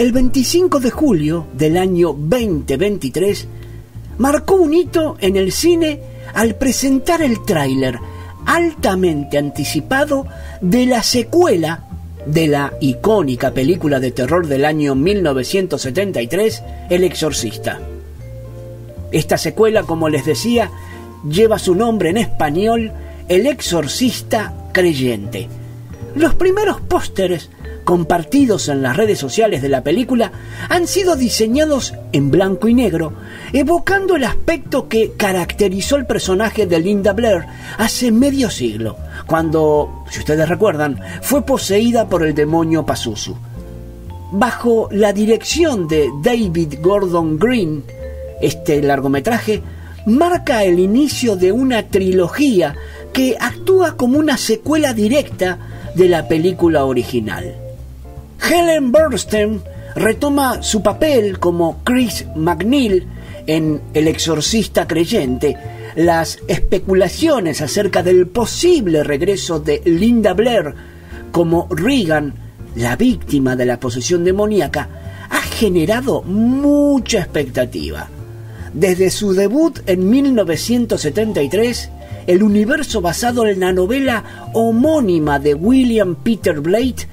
El 25 de julio del año 2023 marcó un hito en el cine al presentar el tráiler altamente anticipado de la secuela de la icónica película de terror del año 1973, El Exorcista. Esta secuela, como les decía, lleva su nombre en español, El Exorcista Creyente. Los primeros pósteres compartidos en las redes sociales de la película han sido diseñados en blanco y negro, evocando el aspecto que caracterizó el personaje de Linda Blair hace medio siglo, cuando, si ustedes recuerdan, fue poseída por el demonio Pazuzu. Bajo la dirección de David Gordon Green, este largometraje marca el inicio de una trilogía que actúa como una secuela directa de la película original. Ellen Burstyn retoma su papel como Chris McNeil en El Exorcista Creyente. Las especulaciones acerca del posible regreso de Linda Blair como Regan, la víctima de la posesión demoníaca, ha generado mucha expectativa. Desde su debut en 1973, el universo basado en la novela homónima de William Peter Blatty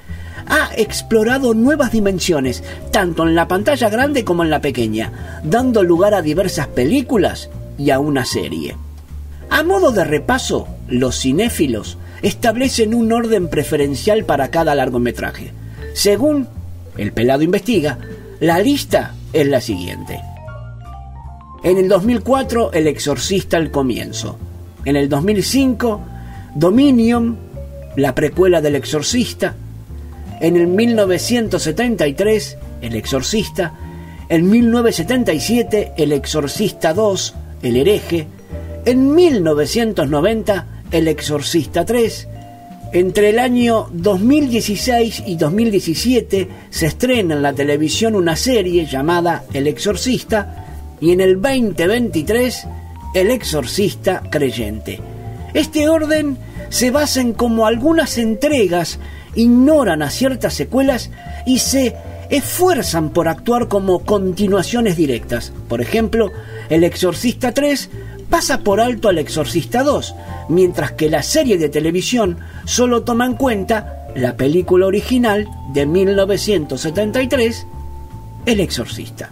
ha explorado nuevas dimensiones, tanto en la pantalla grande como en la pequeña, dando lugar a diversas películas y a una serie. A modo de repaso, los cinéfilos establecen un orden preferencial para cada largometraje. Según El Pelado Investiga, la lista es la siguiente. En el 2004, El Exorcista al comienzo. En el 2005, Dominion, la precuela del Exorcista. En el 1973, El Exorcista. En 1977, El Exorcista II, El hereje. En 1990, El Exorcista III. Entre el año 2016 y 2017 se estrena en la televisión una serie llamada El Exorcista. Y en el 2023, El Exorcista Creyente. Este orden se basa en cómo algunas entregas ignoran a ciertas secuelas y se esfuerzan por actuar como continuaciones directas. Por ejemplo, El Exorcista 3 pasa por alto al Exorcista 2, mientras que la serie de televisión solo toma en cuenta la película original de 1973, El Exorcista.